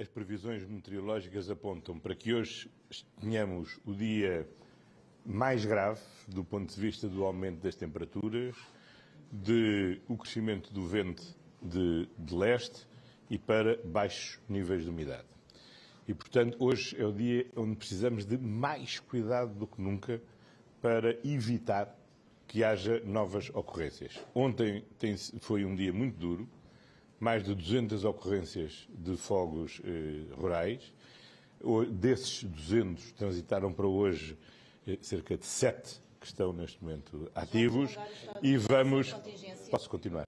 As previsões meteorológicas apontam para que hoje tenhamos o dia mais grave do ponto de vista do aumento das temperaturas, do crescimento do vento de leste e para baixos níveis de umidade. E, portanto, hoje é o dia onde precisamos de mais cuidado do que nunca para evitar que haja novas ocorrências. Ontem foi um dia muito duro, mais de 200 ocorrências de fogos rurais. Desses 200 transitaram para hoje cerca de 7 que estão neste momento ativos. E vamos... Posso continuar?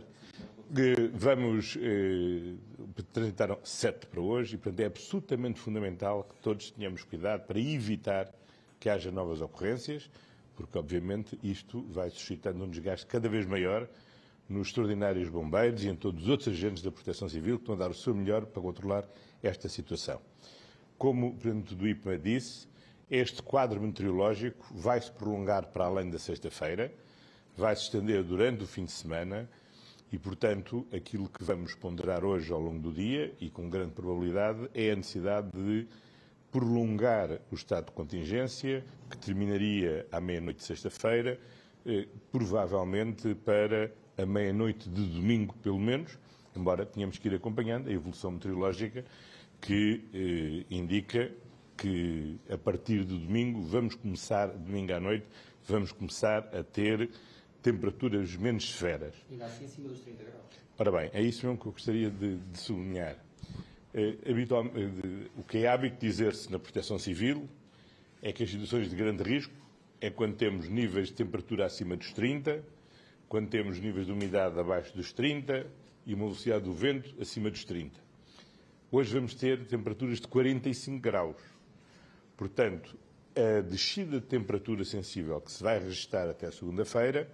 Transitaram 7 para hoje e, portanto, é absolutamente fundamental que todos tenhamos cuidado para evitar que haja novas ocorrências, porque, obviamente, isto vai suscitando um desgaste cada vez maior nos extraordinários bombeiros e em todos os outros agentes da Proteção Civil que estão a dar o seu melhor para controlar esta situação. Como o Presidente do IPMA disse, este quadro meteorológico vai-se prolongar para além da sexta-feira, vai-se estender durante o fim de semana e, portanto, aquilo que vamos ponderar hoje ao longo do dia e com grande probabilidade é a necessidade de prolongar o estado de contingência, que terminaria à meia-noite de sexta-feira, provavelmente para a meia-noite de domingo, pelo menos, embora tenhamos que ir acompanhando a evolução meteorológica que indica que a partir de domingo, domingo à noite, vamos começar a ter temperaturas menos severas. Ainda assim, acima dos 30 graus. Ora bem, é isso mesmo que eu gostaria de sublinhar. O que é hábito dizer-se na Proteção Civil é que as situações de grande risco é quando temos níveis de temperatura acima dos 30, quando temos níveis de umidade abaixo dos 30 e uma velocidade do vento acima dos 30. Hoje vamos ter temperaturas de 45 graus. Portanto, a descida de temperatura sensível que se vai registrar até segunda-feira,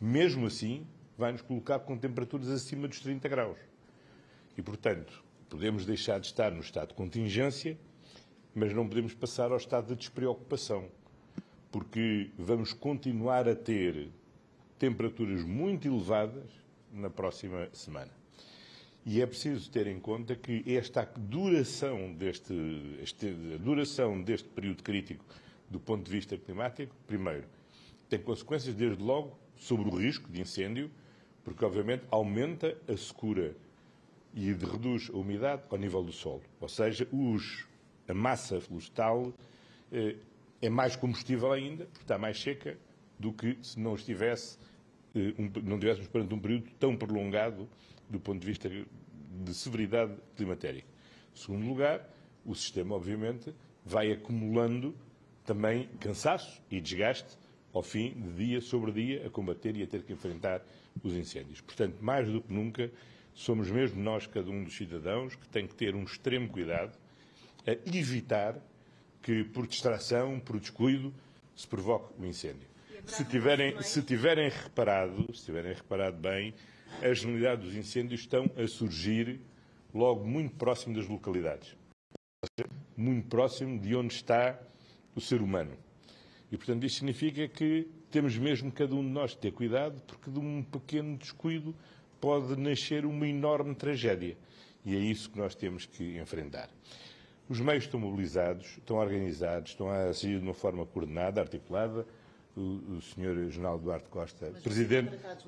mesmo assim, vai nos colocar com temperaturas acima dos 30 graus. E, portanto, podemos deixar de estar no estado de contingência, mas não podemos passar ao estado de despreocupação, porque vamos continuar a ter temperaturas muito elevadas na próxima semana. E é preciso ter em conta que esta duração deste período crítico do ponto de vista climático, primeiro, tem consequências desde logo sobre o risco de incêndio, porque obviamente aumenta a secura e reduz a umidade ao nível do solo. Ou seja, a massa florestal é mais combustível ainda, porque está mais seca, do que se não estivéssemos perante um período tão prolongado do ponto de vista de severidade climatérica. Em segundo lugar, o sistema, obviamente, vai acumulando também cansaço e desgaste ao fim de dia sobre dia a combater e a ter que enfrentar os incêndios. Portanto, mais do que nunca, somos mesmo nós, cada um dos cidadãos, que tem que ter um extremo cuidado a evitar que, por distração, por descuido, se provoque um incêndio. Se tiverem reparado bem, as generalidades dos incêndios estão a surgir logo muito próximo das localidades, muito próximo de onde está o ser humano. E, portanto, isto significa que temos mesmo cada um de nós de ter cuidado, porque de um pequeno descuido pode nascer uma enorme tragédia. E é isso que nós temos que enfrentar. Os meios estão mobilizados, estão organizados, estão a agir de uma forma coordenada, articulada. O Sr. General Duarte Costa,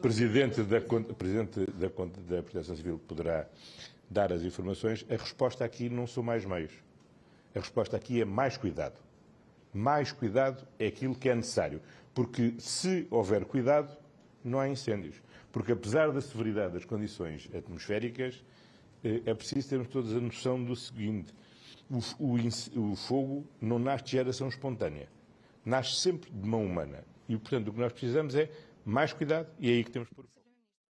Presidente da Proteção Civil, poderá dar as informações. A resposta aqui não são mais meios. A resposta aqui é mais cuidado. Mais cuidado é aquilo que é necessário. Porque se houver cuidado, não há incêndios. Porque apesar da severidade das condições atmosféricas, é preciso termos todos a noção do seguinte. O fogo não nasce de geração espontânea. Nasce sempre de mão humana. E, portanto, o que nós precisamos é mais cuidado e é aí que temos por